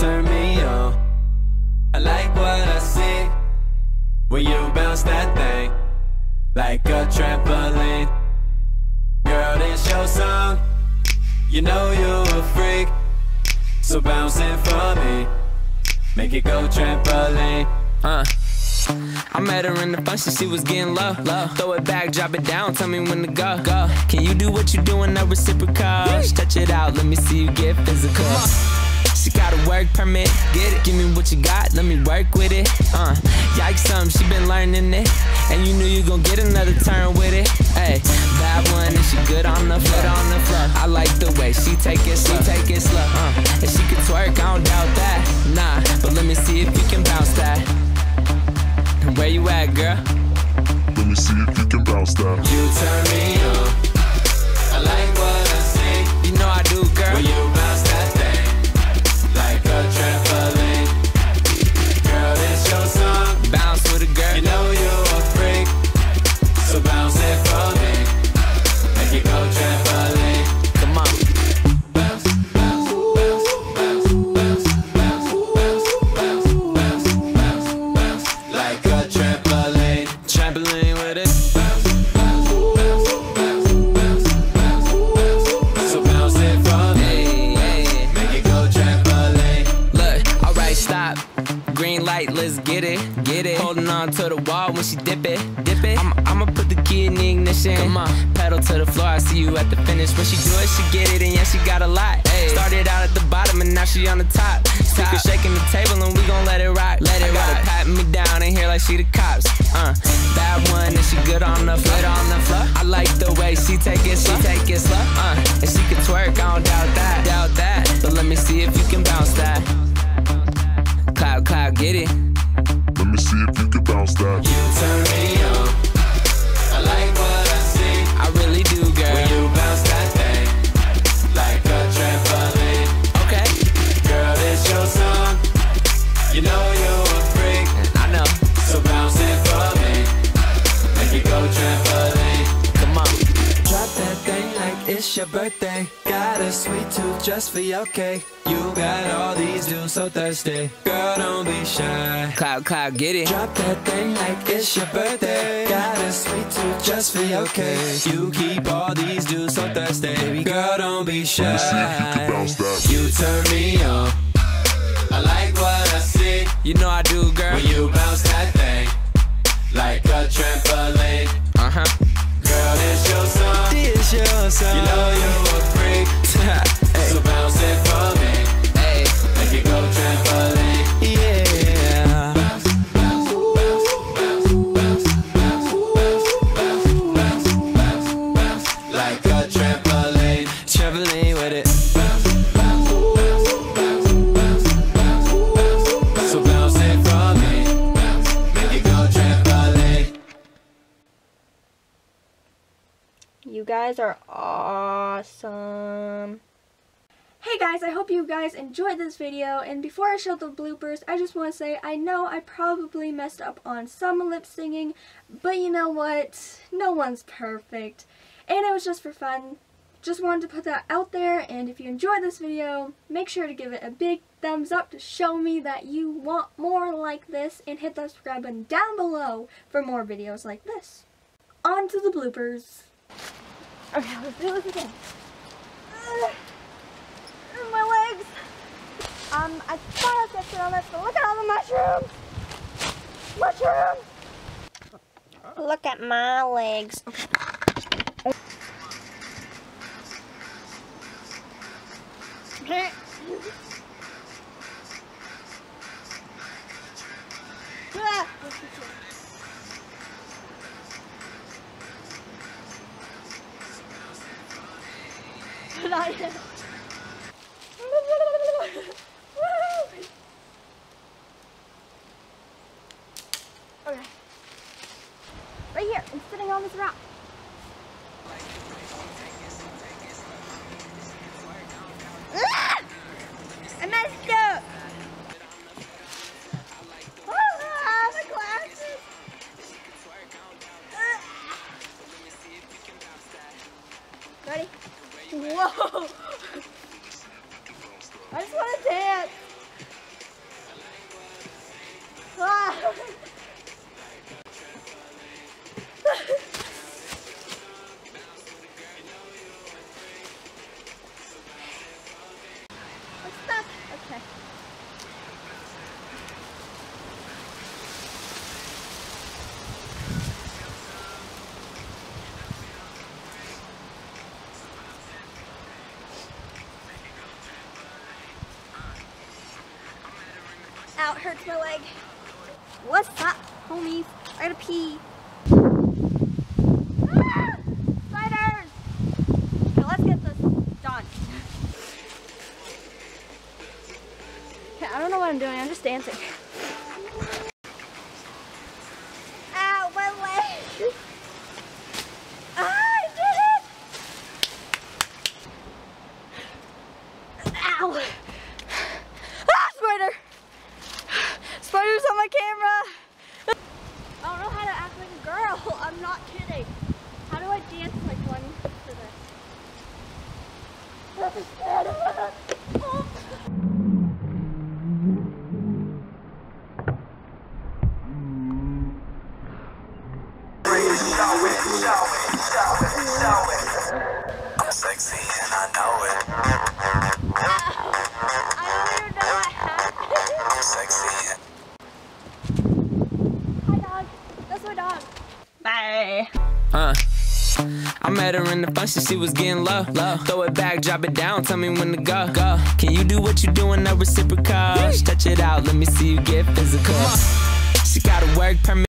turn me on. I like what I see when you bounce that thing like a trampoline. Girl, this your song, you know you a freak, so bounce it for me, make it go trampoline. I met her in the function, she was getting low, low. Throw it back, drop it down, tell me when to go, go. Can you do what you do in a reciprocal? Stretch it out, let me see you get physical. She got a work permit, get it. Give me what you got, let me work with it. Yikes, she been learning it, and you knew you gon' get another turn with it. Hey, bad one, and she good on the foot, on the floor. I like the way she take it slow. And she can twerk, I don't doubt that, nah. But let me see if you can bounce that. Where you at, girl? Let me see if you can bounce that. You turn me on. I like what I see. You know I do, girl. Will you bounce that thing like a trampoline? Girl, it's your song. Bounce with a girl. You know you're a freak, so bounce it for me. Make it go trampoline. Come on. Bounce, bounce, bounce, bounce, bounce, bounce, bounce, bounce, bounce, bounce, bounce, bounce like a trampoline. Trampoline with it. Bounce, bounce, bounce, bounce, bounce, bounce, bounce. So bounce it for me, make it go trampoline. Look, alright, stop. Green light, let's get it, get it. Holding on to the wall when she dip it, dip it. I'ma put the key in the ignition. Come on, pedal to the floor, I see you at the finish. When she do it, she get it, and yeah, she got a lot. Started out at the bottom, and now she on the top. Speaker shaking the table, and we gon' let it rock. Let it rock. Pat me down in here like she the cops. Bad one, and she good on the foot, on the floor. I like the way she take it, she take it slow. And she can twerk, I don't doubt that, doubt that. But let me see if you can bounce that. Cloud, cloud, get it. Let me see if you can bounce that. You turn me on. I like what I see. I really do, girl. Will you bounce that thing like a trampoline? Okay. Girl, it's your song. You know you're a freak. I know. So bounce it for me. Make it go trampoline. Come on. Drop that thing like it's your birthday. Got a sweet tooth just for your cake. You got all these dudes so thirsty. Girl, don't be shy. Cloud, cloud, get it. Drop that thing like it's your birthday. Got a sweet tooth just for your cake. You keep all these dudes so thirsty. Baby girl, don't be shy. Let me see if you can bounce that. You turn me on. I like what I see. You know I do, girl. When you bounce that thing like a trampoline. Girl, it's your song. It's your song. You know you're a freak. So bounce it for me. Make it go trampoline. Yeah. Bounce, bounce, bounce, bounce, bounce, bounce, bounce, bounce, bounce, bounce, bounce like a trampoline. Trampoline with it. Bounce, bounce, bounce, bounce, bounce, bounce, bounce. So bounce it for me. Make it go trampoline. You guys are awesome. Hey guys, I hope you guys enjoyed this video, and before I show the bloopers, I just want to say I know I probably messed up on some lip singing, but you know what? No one's perfect, and it was just for fun. Just wanted to put that out there, and if you enjoyed this video, make sure to give it a big thumbs up to show me that you want more like this, and hit that subscribe button down below for more videos like this. On to the bloopers. Okay, let's do this again. My legs. I thought I was testing on this, but look at all the mushrooms. Look at my legs. Okay. Not yet. Okay. Right here, I'm sitting on this rock. Ah! I messed up. Ah, my glasses. Ready? Whoa. I just want to dance. Out hurts my leg. What's up, homies? I gotta pee. Sliders! Okay, let's get this done. Okay, I don't know what I'm doing, I'm just dancing. Ow, my leg! I did it! Ow! Spiders on my camera! I don't know how to act like a girl, I'm not kidding. How do I dance like one for this? I'm sexy and I know it. I don't even know what happened. I'm sexy and bye. I met her in the function, she was getting low. Throw it back, drop it down, tell me when to go. Can you do what you do in a reciprocal? Stretch it out, let me see you get physical. She got a work permit.